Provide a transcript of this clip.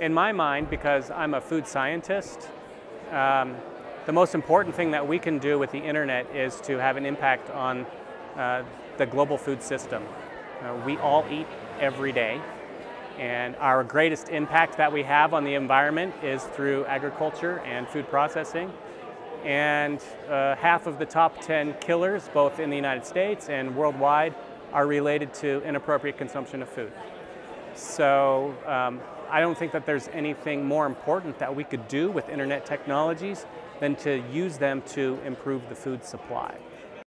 in my mind, because I'm a food scientist, the most important thing that we can do with the internet is to have an impact on the global food system. We all eat every day, and our greatest impact that we have on the environment is through agriculture and food processing. And half of the top 10 killers, both in the United States and worldwide, are related to inappropriate consumption of food. So I don't think that there's anything more important that we could do with internet technologies than to use them to improve the food supply.